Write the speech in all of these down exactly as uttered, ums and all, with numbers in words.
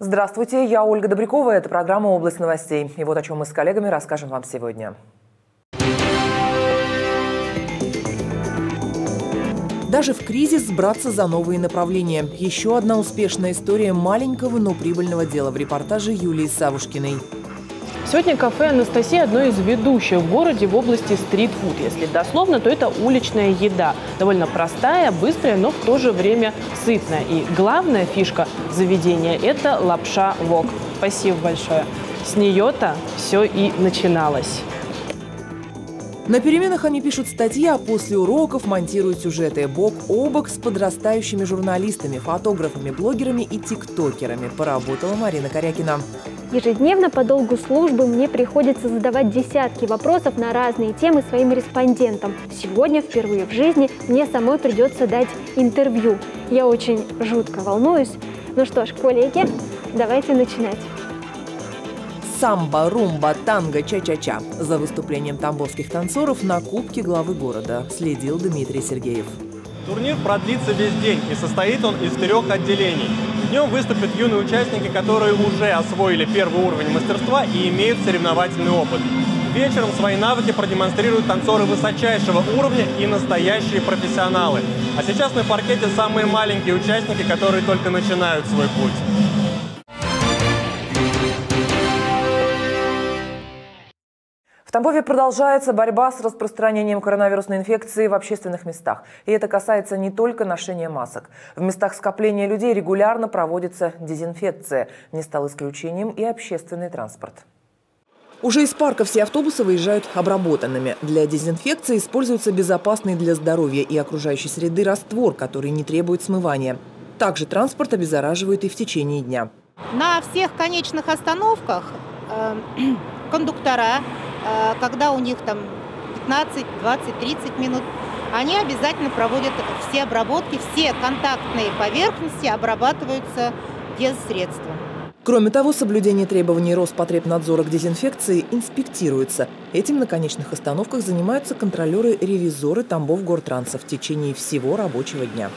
Здравствуйте, я Ольга Добрякова, это программа «Область новостей». И вот о чем мы с коллегами расскажем вам сегодня. Даже в кризис сбраться за новые направления. Еще одна успешная история маленького, но прибыльного дела в репортаже Юлии Савушкиной. Сегодня кафе «Анастасия» – одно из ведущих в городе в области стритфуд. Если дословно, то это уличная еда. Довольно простая, быстрая, но в то же время сытная. И главная фишка заведения – это лапша вок. Спасибо большое. С нее-то все и начиналось. На переменах они пишут статьи, а после уроков монтируют сюжеты бок о бок с подрастающими журналистами, фотографами, блогерами и тиктокерами. Поработала Марина Корякина. Ежедневно по долгу службы мне приходится задавать десятки вопросов на разные темы своим респондентам. Сегодня впервые в жизни мне самой придется дать интервью. Я очень жутко волнуюсь. Ну что ж, коллеги, давайте начинать. Самбо, румба, танго, ча-ча-ча. За выступлением тамбовских танцоров на Кубке главы города следил Дмитрий Сергеев. Турнир продлится весь день и состоит он из трех отделений. Днем выступят юные участники, которые уже освоили первый уровень мастерства и имеют соревновательный опыт. Вечером свои навыки продемонстрируют танцоры высочайшего уровня и настоящие профессионалы. А сейчас на паркете самые маленькие участники, которые только начинают свой путь. В Тамбове продолжается борьба с распространением коронавирусной инфекции в общественных местах. И это касается не только ношения масок. В местах скопления людей регулярно проводится дезинфекция. Не стал исключением и общественный транспорт. Уже из парка все автобусы выезжают обработанными. Для дезинфекции используется безопасный для здоровья и окружающей среды раствор, который не требует смывания. Также транспорт обеззараживают и в течение дня. На всех конечных остановках э, кондуктора... Когда у них там пятнадцать, двадцать, тридцать минут, они обязательно проводят все обработки, все контактные поверхности обрабатываются без средств. Кроме того, соблюдение требований Роспотребнадзора к дезинфекции инспектируется. Этим на конечных остановках занимаются контролеры-ревизоры Тамбовгортранса в течение всего рабочего дня.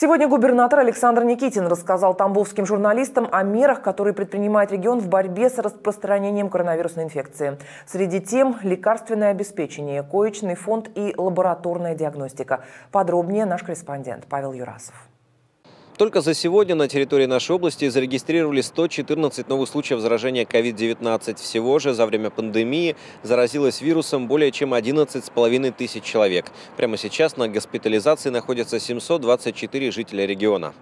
Сегодня губернатор Александр Никитин рассказал тамбовским журналистам о мерах, которые предпринимает регион в борьбе с распространением коронавирусной инфекции. Среди тем – лекарственное обеспечение, коечный фонд и лабораторная диагностика. Подробнее наш корреспондент Павел Юрасов. Только за сегодня на территории нашей области зарегистрировали сто четырнадцать новых случаев заражения ковид девятнадцать. Всего же за время пандемии заразилось вирусом более чем одиннадцать с половиной тысяч человек. Прямо сейчас на госпитализации находятся семьсот двадцать четыре жителя региона.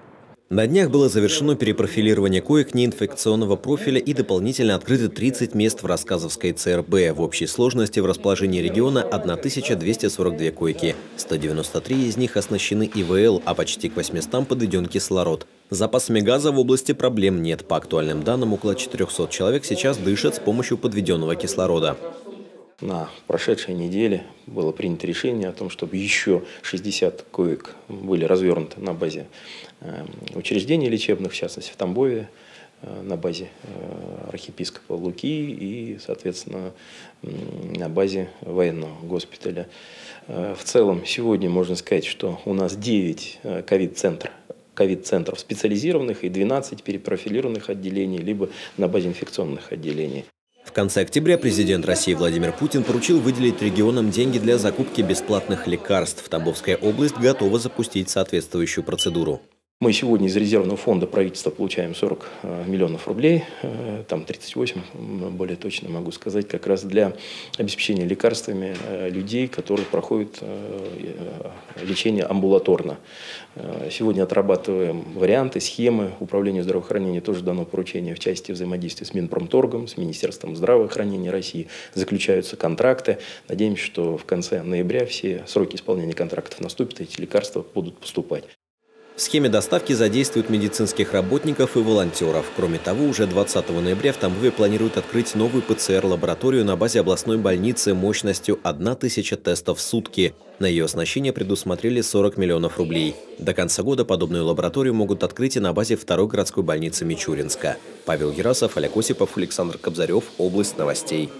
На днях было завершено перепрофилирование коек неинфекционного профиля и дополнительно открыто тридцать мест в Рассказовской ЦРБ. В общей сложности в расположении региона тысяча двести сорок две койки. сто девяносто три из них оснащены ИВЛ, а почти к восьмистам подведен кислород. С запасами газа в области проблем нет. По актуальным данным, около четырёхсот человек сейчас дышат с помощью подведенного кислорода. На прошедшей неделе было принято решение о том, чтобы еще шестьдесят коек были развернуты на базе учреждений лечебных, в частности в Тамбове, на базе архиепископа Луки и, соответственно, на базе военного госпиталя. В целом сегодня можно сказать, что у нас девять ковид-центров. ковид-центров специализированных и двенадцать перепрофилированных отделений, либо на базе инфекционных отделений. В конце октября президент России Владимир Путин поручил выделить регионам деньги для закупки бесплатных лекарств. Тамбовская область готова запустить соответствующую процедуру. Мы сегодня из резервного фонда правительства получаем сорок миллионов рублей, там тридцать восемь, более точно могу сказать, как раз для обеспечения лекарствами людей, которые проходят лечение амбулаторно. Сегодня отрабатываем варианты, схемы. Управлению здравоохранения тоже дано поручение в части взаимодействия с Минпромторгом, с Министерством здравоохранения России. Заключаются контракты. Надеемся, что в конце ноября все сроки исполнения контрактов наступят, и эти лекарства будут поступать. В схеме доставки задействуют медицинских работников и волонтеров. Кроме того, уже двадцатого ноября в Тамбове планируют открыть новую ПЦР-лабораторию на базе областной больницы мощностью тысяча тестов в сутки. На ее оснащение предусмотрели сорок миллионов рублей. До конца года подобную лабораторию могут открыть и на базе второй городской больницы Мичуринска. Павел Герасов, Олег Осипов, Александр Кобзарев. Область новостей.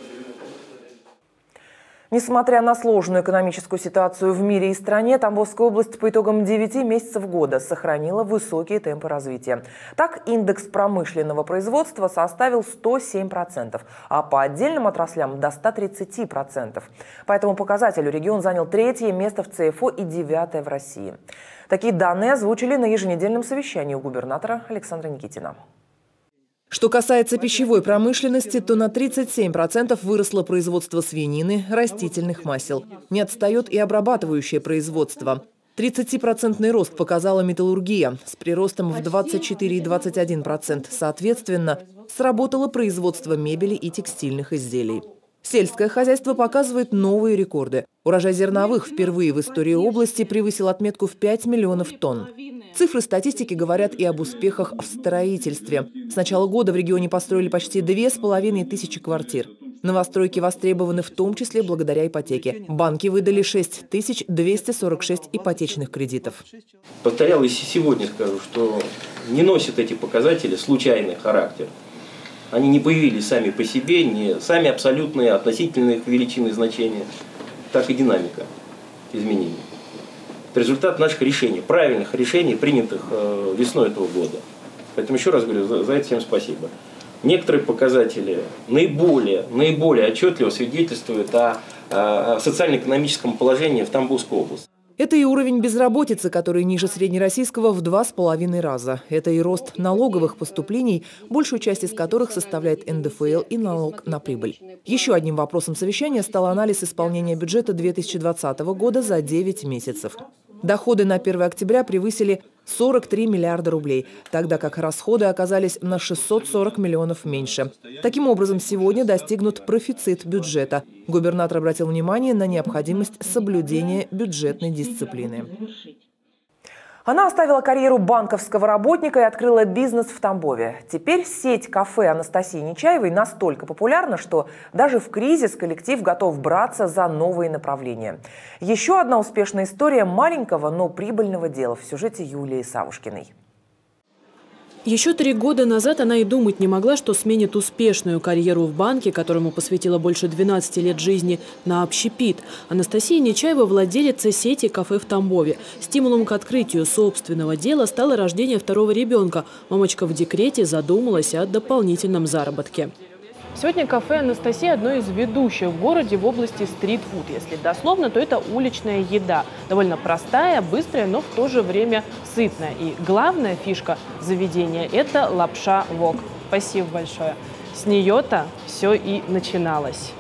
Несмотря на сложную экономическую ситуацию в мире и стране, Тамбовская область по итогам девяти месяцев года сохранила высокие темпы развития. Так, индекс промышленного производства составил сто семь процентов, а по отдельным отраслям до ста тридцати процентов. По этому показателю регион занял третье место в ЦФО и девятое в России. Такие данные озвучили на еженедельном совещании у губернатора Александра Никитина. Что касается пищевой промышленности, то на тридцать семь процентов выросло производство свинины, растительных масел. Не отстает и обрабатывающее производство. тридцатипроцентный рост показала металлургия с приростом в двадцать четыре и двадцать один процент. Соответственно, сработало производство мебели и текстильных изделий. Сельское хозяйство показывает новые рекорды. Урожай зерновых впервые в истории области превысил отметку в пять миллионов тонн. Цифры статистики говорят и об успехах в строительстве. С начала года в регионе построили почти две с половиной тысячи квартир. Новостройки востребованы в том числе благодаря ипотеке. Банки выдали шесть тысяч двести сорок шесть ипотечных кредитов. Повторял и сегодня скажу, что не носят эти показатели случайный характер. Они не появились сами по себе, не сами абсолютные, относительные величины значения, так и динамика изменений. Это результат наших решений, правильных решений, принятых весной этого года. Поэтому еще раз говорю, за это всем спасибо. Некоторые показатели наиболее, наиболее отчетливо свидетельствуют о, о социально-экономическом положении в Тамбовской области. Это и уровень безработицы, который ниже среднероссийского в два с половиной раза. Это и рост налоговых поступлений, большую часть из которых составляет эн дэ эф эл и налог на прибыль. Еще одним вопросом совещания стал анализ исполнения бюджета две тысячи двадцатого года за девять месяцев. Доходы на первое октября превысили сорок три миллиарда рублей, тогда как расходы оказались на шестьсот сорок миллионов меньше. Таким образом, сегодня достигнут профицит бюджета. Губернатор обратил внимание на необходимость соблюдения бюджетной дисциплины. Она оставила карьеру банковского работника и открыла бизнес в Тамбове. Теперь сеть кафе Анастасии Нечаевой настолько популярна, что даже в кризис коллектив готов браться за новые направления. Еще одна успешная история маленького, но прибыльного дела в сюжете Юлии Савушкиной. Еще три года назад она и думать не могла, что сменит успешную карьеру в банке, которому посвятила больше двенадцати лет жизни, на общепит. Анастасия Нечаева – владелица сети кафе в Тамбове. Стимулом к открытию собственного дела стало рождение второго ребенка. Мамочка в декрете задумалась о дополнительном заработке. Сегодня кафе «Анастасия» – одно из ведущих в городе в области стритфуд. Если дословно, то это уличная еда. Довольно простая, быстрая, но в то же время сытная. И главная фишка заведения – это лапша вок. Спасибо большое. С нее-то все и начиналось.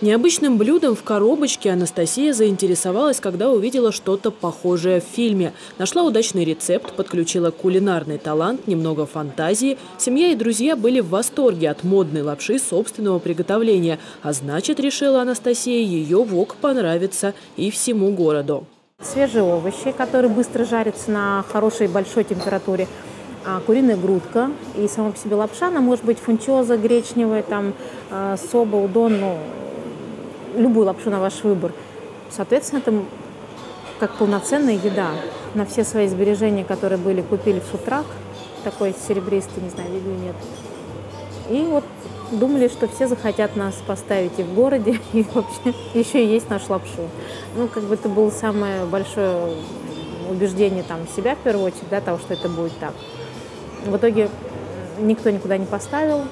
Необычным блюдом в коробочке Анастасия заинтересовалась, когда увидела что-то похожее в фильме. Нашла удачный рецепт, подключила кулинарный талант, немного фантазии. Семья и друзья были в восторге от модной лапши собственного приготовления. А значит, решила Анастасия, ее вок понравится и всему городу. Свежие овощи, которые быстро жарятся на хорошей большой температуре. А куриная грудка и сама по себе лапша, она может быть фунчоза, гречневая, там, соба, удон, ну... любую лапшу на ваш выбор. Соответственно, это как полноценная еда. На все свои сбережения, которые были, купили фудтрак, такой серебристый, не знаю, видели, нет. И вот думали, что все захотят нас поставить и в городе, и вообще еще и есть нашу лапшу. Ну, как бы это было самое большое убеждение там себя, в первую очередь, да, того, что это будет так. В итоге никто никуда не поставил.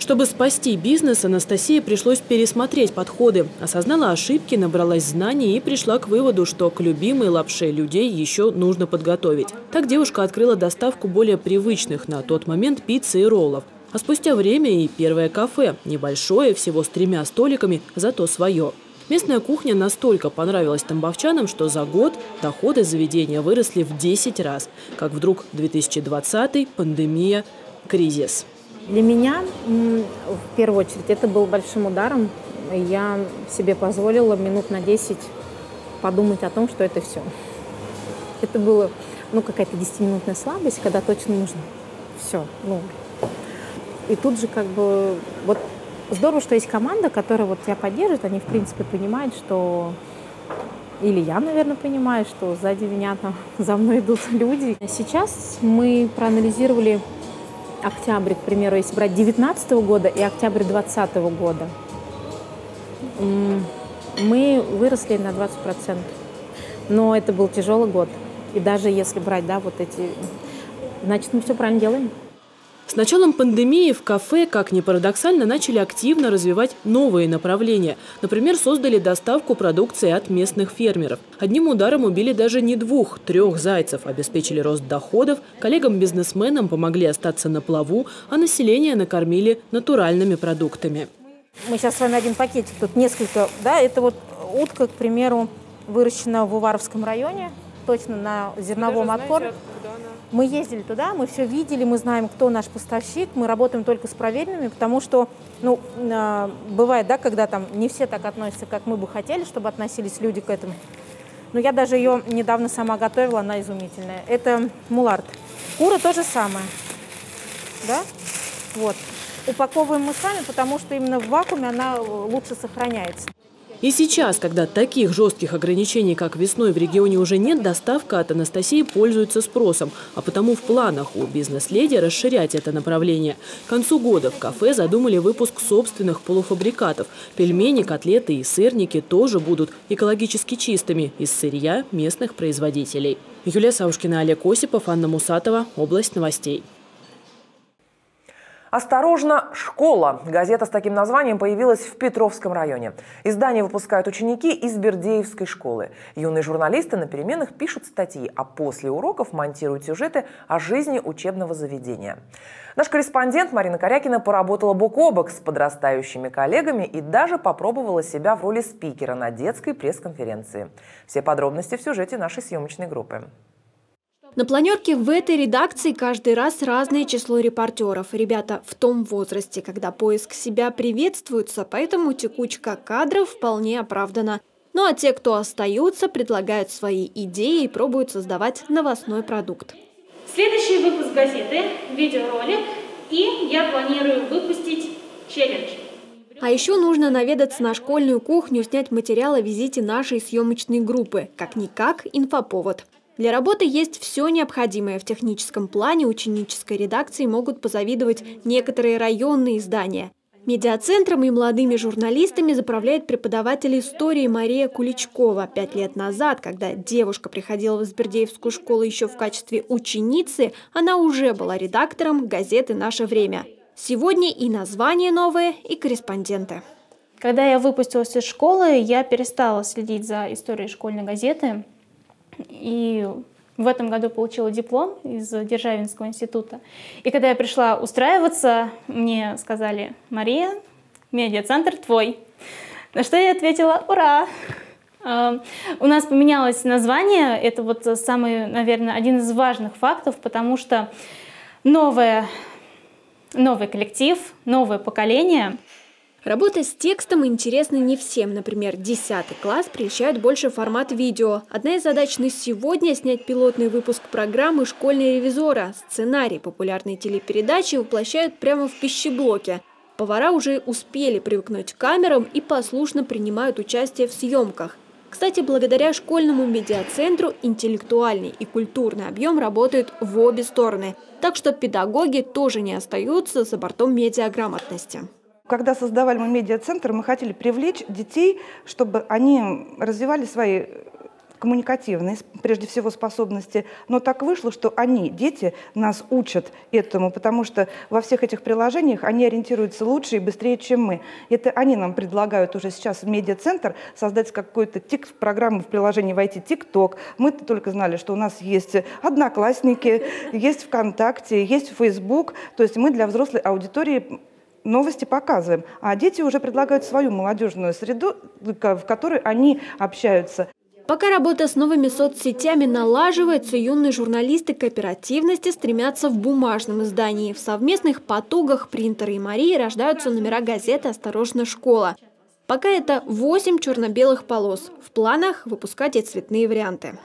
Чтобы спасти бизнес, Анастасии пришлось пересмотреть подходы. Осознала ошибки, набралась знаний и пришла к выводу, что к любимой лапше людей еще нужно подготовить. Так девушка открыла доставку более привычных на тот момент пиццы и роллов. А спустя время и первое кафе. Небольшое, всего с тремя столиками, зато свое. Местная кухня настолько понравилась тамбовчанам, что за год доходы заведения выросли в десять раз. Как вдруг две тысячи двадцатый, пандемия, кризис. Для меня, в первую очередь, это был большим ударом. Я себе позволила минут на десять подумать о том, что это все. Это была ну, какая-то десятиминутная слабость, когда точно нужно все. Ну. И тут же как бы... Вот здорово, что есть команда, которая вот тебя поддержит. Они, в принципе, понимают, что... Или я, наверное, понимаю, что сзади меня там за мной идут люди. Сейчас мы проанализировали... Октябрь, к примеру, если брать девятнадцатого года и октябрь двадцатого года, мы выросли на двадцать процентов. Но это был тяжелый год. И даже если брать, да, вот эти... Значит, мы все правильно делаем. С началом пандемии в кафе, как ни парадоксально, начали активно развивать новые направления. Например, создали доставку продукции от местных фермеров. Одним ударом убили даже не двух, трех зайцев, обеспечили рост доходов, коллегам-бизнесменам помогли остаться на плаву, а население накормили натуральными продуктами. Мы сейчас с вами один пакетик, тут несколько, да, это вот утка, к примеру, выращена в Уваровском районе, точно на зерновом откорме. Мы ездили туда, мы все видели, мы знаем, кто наш поставщик, мы работаем только с проверенными, потому что, ну, бывает, да, когда там не все так относятся, как мы бы хотели, чтобы относились люди к этому. Но я даже ее недавно сама готовила, она изумительная. Это мулард. Кура то же самое, да, вот. Упаковываем мы сами, потому что именно в вакууме она лучше сохраняется. И сейчас, когда таких жестких ограничений, как весной, в регионе уже нет, доставка от Анастасии пользуется спросом. А потому в планах у бизнес-леди расширять это направление. К концу года в кафе задумали выпуск собственных полуфабрикатов. Пельмени, котлеты и сырники тоже будут экологически чистыми из сырья местных производителей. Юлия Савушкина, Олег Осипов, Анна Мусатова. Область новостей. «Осторожно, школа!» Газета с таким названием появилась в Петровском районе. Издание выпускают ученики из Бердеевской школы. Юные журналисты на переменах пишут статьи, а после уроков монтируют сюжеты о жизни учебного заведения. Наш корреспондент Марина Корякина поработала бок о бок с подрастающими коллегами и даже попробовала себя в роли спикера на детской пресс-конференции. Все подробности в сюжете нашей съемочной группы. На планерке в этой редакции каждый раз разное число репортеров. Ребята в том возрасте, когда поиск себя приветствуется, поэтому текучка кадров вполне оправдана. Ну а те, кто остаются, предлагают свои идеи и пробуют создавать новостной продукт. Следующий выпуск газеты – видеоролик, и я планирую выпустить челлендж. А еще нужно наведаться на школьную кухню, снять материал о визите нашей съемочной группы. Как-никак инфоповод. Для работы есть все необходимое. В техническом плане ученической редакции могут позавидовать некоторые районные издания. Медиацентром и молодыми журналистами заправляет преподаватель истории Мария Куличкова. Пять лет назад, когда девушка приходила в Избердеевскую школу еще в качестве ученицы, она уже была редактором газеты «Наше время». Сегодня и название новое, и корреспонденты. Когда я выпустилась из школы, я перестала следить за историей школьной газеты. И в этом году получила диплом из Державинского института. И когда я пришла устраиваться, мне сказали: «Мария, медиацентр твой». На что я ответила: «Ура!». У нас поменялось название. Это вот самый, наверное, один из важных фактов, потому что новое, новый коллектив, новое поколение. Работа с текстом интересна не всем. Например, десятый класс прельщает больше формат видео. Одна из задач на сегодня – снять пилотный выпуск программы «Школьные ревизора». Сценарий популярной телепередачи воплощают прямо в пищеблоке. Повара уже успели привыкнуть к камерам и послушно принимают участие в съемках. Кстати, благодаря школьному медиацентру интеллектуальный и культурный объем работают в обе стороны. Так что педагоги тоже не остаются за бортом медиаграмотности. Когда создавали мы медиацентр, мы хотели привлечь детей, чтобы они развивали свои коммуникативные, прежде всего, способности. Но так вышло, что они, дети, нас учат этому, потому что во всех этих приложениях они ориентируются лучше и быстрее, чем мы. Это они нам предлагают уже сейчас в медиацентр создать какую-то программу в приложении, войти ТикТок. Мы-то только знали, что у нас есть Одноклассники, есть ВКонтакте, есть Фейсбук. То есть мы для взрослой аудитории новости показываем, а дети уже предлагают свою молодежную среду, в которой они общаются. Пока работа с новыми соцсетями налаживается, юные журналисты к оперативности стремятся в бумажном издании. В совместных потугах принтера и Марии рождаются номера газеты «Осторожно, школа». Пока это восемь черно-белых полос. В планах выпускать и цветные варианты.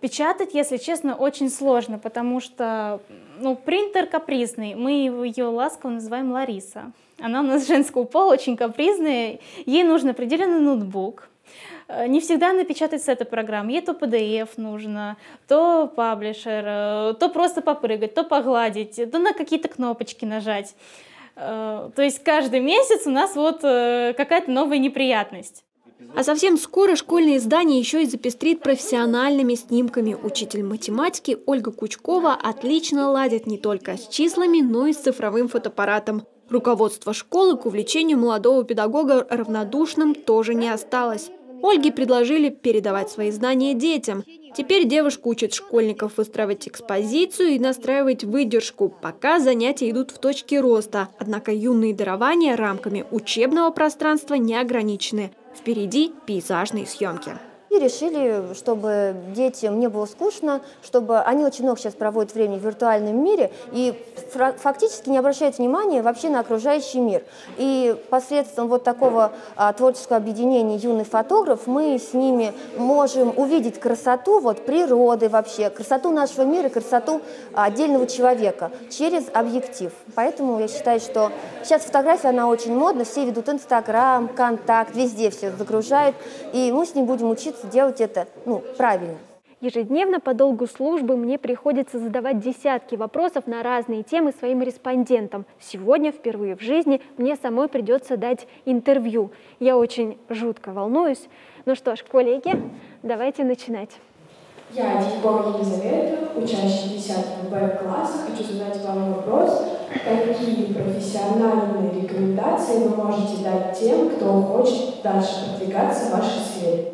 Печатать, если честно, очень сложно, потому что, ну, принтер капризный. Мы ее ласково называем Лариса. Она у нас женского пола, очень капризная. Ей нужен определенный ноутбук. Не всегда она печатает с этой программы. Ей то пи ди эф нужно, то паблишер, то просто попрыгать, то погладить, то на какие-то кнопочки нажать. То есть каждый месяц у нас вот какая-то новая неприятность. А совсем скоро школьное издание еще и запестрит профессиональными снимками. Учитель математики Ольга Кучкова отлично ладит не только с числами, но и с цифровым фотоаппаратом. Руководство школы к увлечению молодого педагога равнодушным тоже не осталось. Ольге предложили передавать свои знания детям. Теперь девушка учит школьников выстраивать экспозицию и настраивать выдержку, пока занятия идут в точке роста. Однако юные дарования рамками учебного пространства не ограничены. Впереди пейзажные съемки. И решили, чтобы детям не было скучно, чтобы они очень много сейчас проводят времени в виртуальном мире и фактически не обращают внимания вообще на окружающий мир. И посредством вот такого а, творческого объединения «Юный фотограф» мы с ними можем увидеть красоту вот, природы вообще, красоту нашего мира, красоту отдельного человека через объектив. Поэтому я считаю, что сейчас фотография, она очень модна, все ведут Инстаграм, Контакт, везде все загружают, и мы с ним будем учиться делать это, ну, правильно. Ежедневно по долгу службы мне приходится задавать десятки вопросов на разные темы своим респондентам. Сегодня, впервые в жизни, мне самой придется дать интервью. Я очень жутко волнуюсь. Ну что ж, коллеги, давайте начинать. Я, Дикоргия Елизавета, учащая десятого Бэ класса, хочу задать вам вопрос. Какие профессиональные рекомендации вы можете дать тем, кто хочет дальше продвигаться в вашей сфере?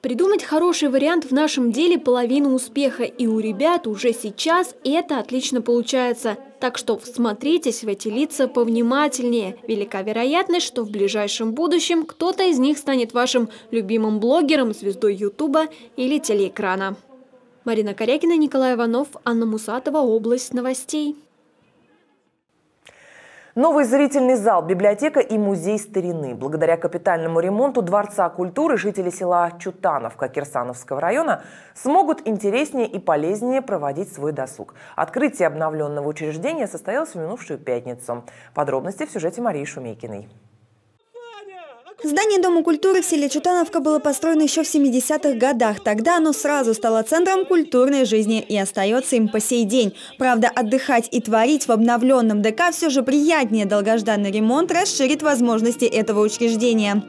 Придумать хороший вариант в нашем деле – половина успеха, и у ребят уже сейчас это отлично получается. Так что всмотритесь в эти лица повнимательнее. Велика вероятность, что в ближайшем будущем кто-то из них станет вашим любимым блогером, звездой Ютуба или телеэкрана. Марина Корякина, Николай Иванов, Анна Мусатова, «Область новостей». Новый зрительный зал, библиотека и музей старины. Благодаря капитальному ремонту Дворца культуры жители села Чутановка Кирсановского района смогут интереснее и полезнее проводить свой досуг. Открытие обновленного учреждения состоялось в минувшую пятницу. Подробности в сюжете Марии Шумейкиной. Здание Дома культуры в селе Чутановка было построено еще в семидесятых годах. Тогда оно сразу стало центром культурной жизни и остается им по сей день. Правда, отдыхать и творить в обновленном ДК все же приятнее. Долгожданный ремонт расширит возможности этого учреждения.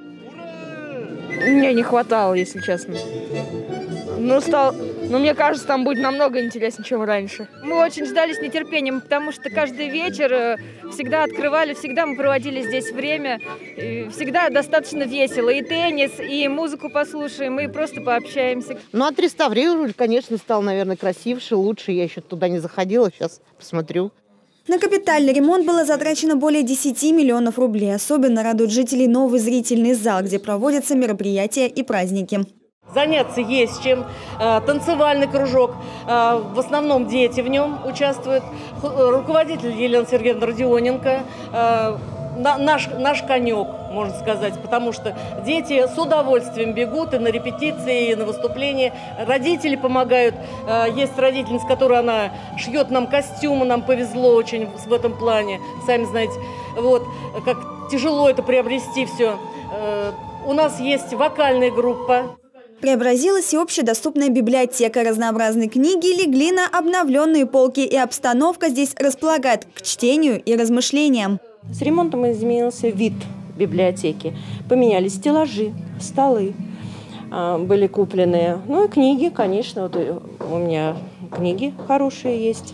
Мне не хватало, если честно. Ну, стал... ну, мне кажется, там будет намного интереснее, чем раньше. Мы очень ждали с нетерпением, потому что каждый вечер всегда открывали, всегда мы проводили здесь время. Всегда достаточно весело. И теннис, и музыку послушаем, и просто пообщаемся. Ну, отреставрировали, конечно, стал, наверное, красивше, лучше. Я еще туда не заходила, сейчас посмотрю. На капитальный ремонт было затрачено более десяти миллионов рублей. Особенно радует жителей новый зрительный зал, где проводятся мероприятия и праздники. Заняться есть чем. Танцевальный кружок. В основном дети в нем участвуют. Руководитель Елена Сергеевна Родионенко. Наш, наш конек, можно сказать. Потому что дети с удовольствием бегут и на репетиции, и на выступления. Родители помогают. Есть родительница, которая она шьет нам костюмы. Нам повезло очень в этом плане. Сами знаете, вот, как тяжело это приобрести все. У нас есть вокальная группа. Преобразилась и общедоступная библиотека. Разнообразные книги легли на обновленные полки, и обстановка здесь располагает к чтению и размышлениям. С ремонтом изменился вид библиотеки. Поменялись стеллажи, столы были куплены. Ну и книги, конечно, вот у меня книги хорошие есть.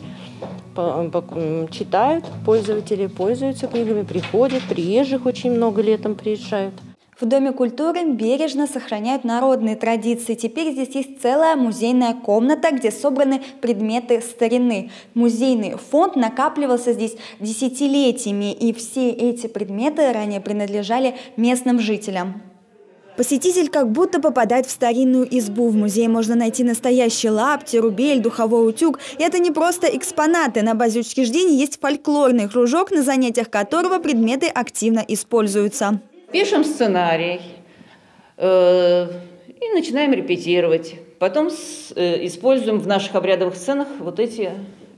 Читают пользователи, пользуются книгами, приходят, приезжих очень много летом приезжают. В Доме культуры бережно сохраняют народные традиции. Теперь здесь есть целая музейная комната, где собраны предметы старины. Музейный фонд накапливался здесь десятилетиями, и все эти предметы ранее принадлежали местным жителям. Посетитель как будто попадает в старинную избу. В музее можно найти настоящие лапти, рубель, духовой утюг. И это не просто экспонаты. На базе учреждения есть фольклорный кружок, на занятиях которого предметы активно используются. Пишем сценарий э, и начинаем репетировать. Потом с, э, используем в наших обрядовых сценах вот эти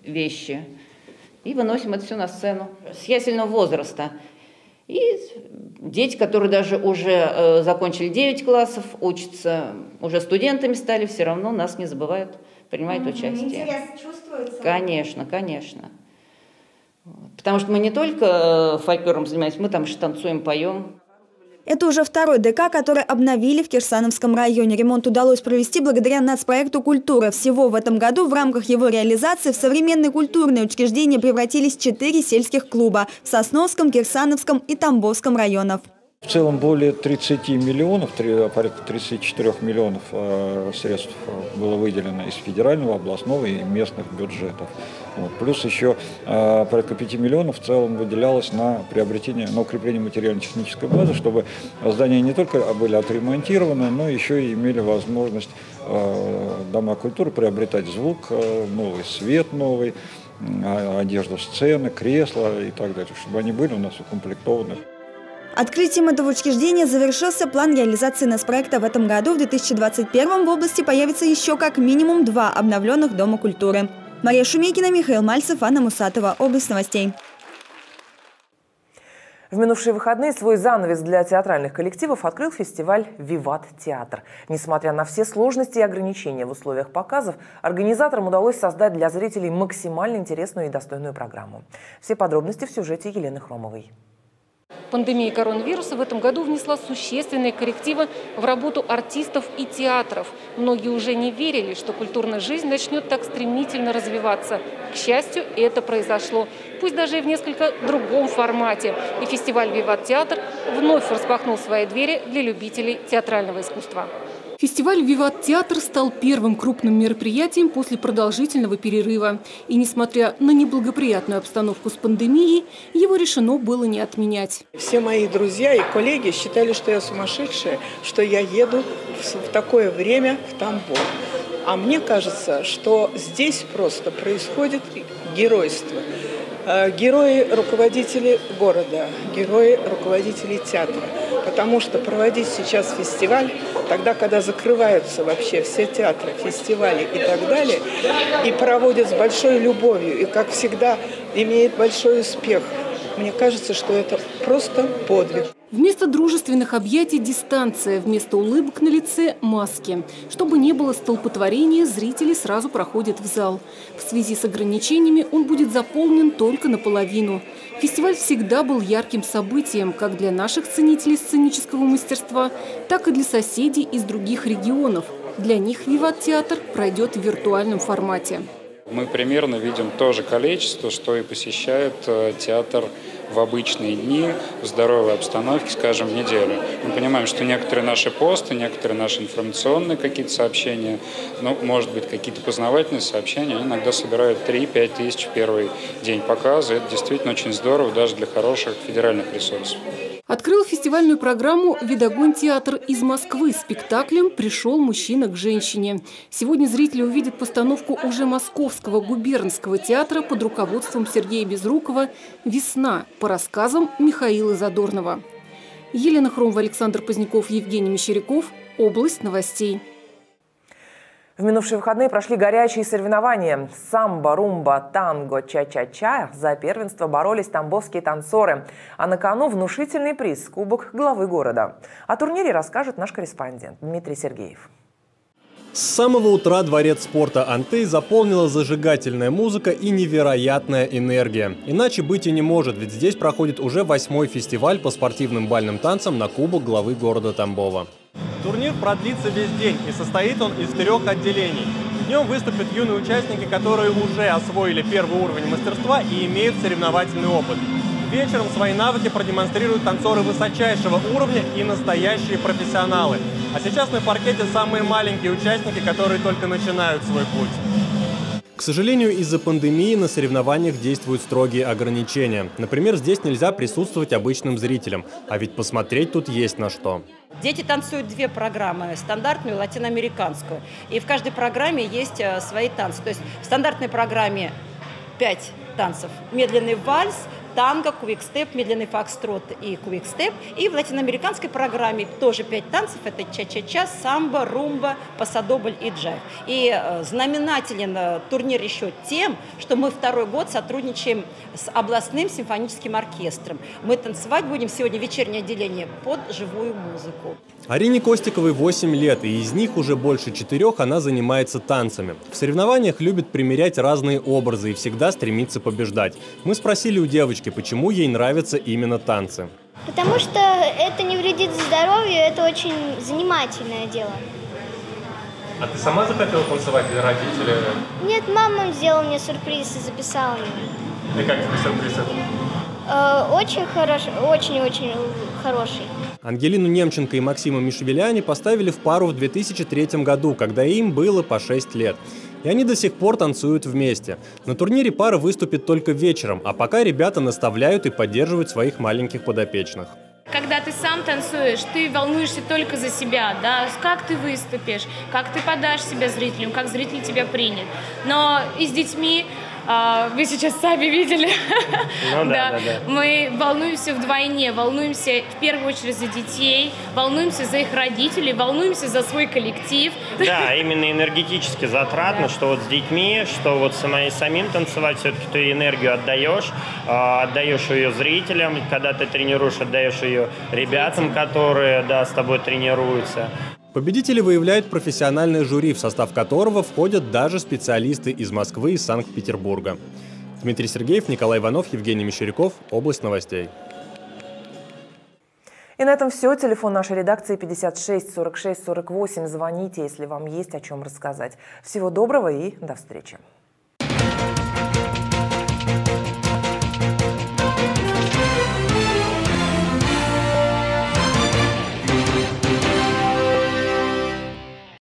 вещи. И выносим это все на сцену с ясельного возраста. И дети, которые даже уже э, закончили девять классов, учатся, уже студентами стали, все равно нас не забывают, принимают участие. Интерес чувствуется? Конечно, конечно. Потому что мы не только фольклором занимаемся, мы там же танцуем, поем. Это уже второй ДК, который обновили в Кирсановском районе. Ремонт удалось провести благодаря нацпроекту «Культура». Всего в этом году в рамках его реализации в современные культурные учреждения превратились четыре сельских клуба в Сосновском, Кирсановском и Тамбовском районах. В целом более тридцати миллионов, порядка тридцати четырёх миллионов средств было выделено из федерального, областного и местных бюджетов. Вот. Плюс еще порядка пяти миллионов в целом выделялось на приобретение, на укрепление материально-технической базы, чтобы здания не только были отремонтированы, но еще и имели возможность дома культуры приобретать звук новый, свет новый, одежду сцены, кресла и так далее, чтобы они были у нас укомплектованы. Открытием этого учреждения завершился план реализации нацпроекта в этом году. В две тысячи двадцать первом в области появится еще как минимум два обновленных дома культуры. Мария Шумейкина, Михаил Мальцев, Анна Мусатова. Область новостей. В минувшие выходные свой занавес для театральных коллективов открыл фестиваль «Виват, театр». Несмотря на все сложности и ограничения в условиях показов, организаторам удалось создать для зрителей максимально интересную и достойную программу. Все подробности в сюжете Елены Хромовой. Пандемия коронавируса в этом году внесла существенные коррективы в работу артистов и театров. Многие уже не верили, что культурная жизнь начнет так стремительно развиваться. К счастью, это произошло. Пусть даже и в несколько другом формате. И фестиваль «Виват Театр» вновь распахнул свои двери для любителей театрального искусства. Фестиваль «Виват Театр» стал первым крупным мероприятием после продолжительного перерыва. И несмотря на неблагоприятную обстановку с пандемией, его решено было не отменять. Все мои друзья и коллеги считали, что я сумасшедшая, что я еду в такое время в Тамбов. А мне кажется, что здесь просто происходит геройство. Герои руководители города, герои руководителей театра. Потому что проводить сейчас фестиваль, тогда, когда закрываются вообще все театры, фестивали и так далее, и проводят с большой любовью, и, как всегда, имеет большой успех, мне кажется, что это просто подвиг. Вместо дружественных объятий – дистанция, вместо улыбок на лице – маски. Чтобы не было столпотворения, зрители сразу проходят в зал. В связи с ограничениями он будет заполнен только наполовину. Фестиваль всегда был ярким событием как для наших ценителей сценического мастерства, так и для соседей из других регионов. Для них «Виват Театр» пройдет в виртуальном формате. Мы примерно видим то же количество, что и посещает театр в обычные дни, в здоровой обстановке, скажем, в неделю. Мы понимаем, что некоторые наши посты, некоторые наши информационные какие-то сообщения, ну, может быть, какие-то познавательные сообщения, они иногда собирают три-пять тысяч в первый день показа. Это действительно очень здорово даже для хороших федеральных ресурсов. Открыл фестивальную программу «Видогонь театр» из Москвы. Спектаклем «Пришел мужчина к женщине». Сегодня зрители увидят постановку уже Московского губернского театра под руководством Сергея Безрукова «Весна» по рассказам Михаила Задорнова. Елена Хромова, Александр Поздняков, Евгений Мещеряков. Область новостей. В минувшие выходные прошли горячие соревнования. Самбо, румба, танго, ча-ча-ча. За первенство боролись тамбовские танцоры. А на кону внушительный приз – кубок главы города. О турнире расскажет наш корреспондент Дмитрий Сергеев. С самого утра дворец спорта «Антей» заполнила зажигательная музыка и невероятная энергия. Иначе быть и не может, ведь здесь проходит уже восьмой фестиваль по спортивным бальным танцам на кубок главы города Тамбова. Турнир продлится весь день, и состоит он из трех отделений. Днем выступят юные участники, которые уже освоили первый уровень мастерства и имеют соревновательный опыт. Вечером свои навыки продемонстрируют танцоры высочайшего уровня и настоящие профессионалы. А сейчас на паркете самые маленькие участники, которые только начинают свой путь. К сожалению, из-за пандемии на соревнованиях действуют строгие ограничения. Например, здесь нельзя присутствовать обычным зрителям, а ведь посмотреть тут есть на что. Дети танцуют две программы – стандартную и латиноамериканскую. И в каждой программе есть свои танцы. То есть в стандартной программе пять танцев – медленный вальс, танго, квикстеп, медленный фокстрот и квикстеп. И в латиноамериканской программе тоже пять танцев. Это ча-ча-ча, самбо, румба, пасадобль и джайв. И знаменателен турнир еще тем, что мы второй год сотрудничаем с областным симфоническим оркестром. Мы танцевать будем сегодня вечернее отделение под живую музыку. Арине Костиковой восемь лет, и из них уже больше четырех она занимается танцами. В соревнованиях любит примерять разные образы и всегда стремится побеждать. Мы спросили у девочки, почему ей нравятся именно танцы. Потому что это не вредит здоровью, это очень занимательное дело. А ты сама захотела танцевать или родители? Нет, мама сделала мне сюрприз и записала меня. И как тебе сюрприз? Очень хороший, очень-очень хороший. Ангелину Немченко и Максима Мишевеляни поставили в пару в две тысячи третьем году, когда им было по шесть лет. И они до сих пор танцуют вместе. На турнире пара выступит только вечером, а пока ребята наставляют и поддерживают своих маленьких подопечных. Когда ты сам танцуешь, ты волнуешься только за себя, да, как ты выступишь, как ты подашь себя зрителям, как зритель тебя примет. Но и с детьми, а, вы сейчас сами видели, ну, да, да. Да, да. Мы волнуемся вдвойне, волнуемся в первую очередь за детей, волнуемся за их родителей, волнуемся за свой коллектив. Да, именно энергетически затратно, да. Что вот с детьми, что вот самим танцевать, все-таки ты энергию отдаешь, отдаешь ее зрителям, когда ты тренируешь, отдаешь ее ребятам, которые, да, с тобой тренируются. Победители выявляет профессиональное жюри, в состав которого входят даже специалисты из Москвы и Санкт-Петербурга. Дмитрий Сергеев, Николай Иванов, Евгений Мещеряков. Область новостей. И на этом все. Телефон нашей редакции пятьдесят шесть сорок шесть сорок восемь. Звоните, если вам есть о чем рассказать. Всего доброго и до встречи.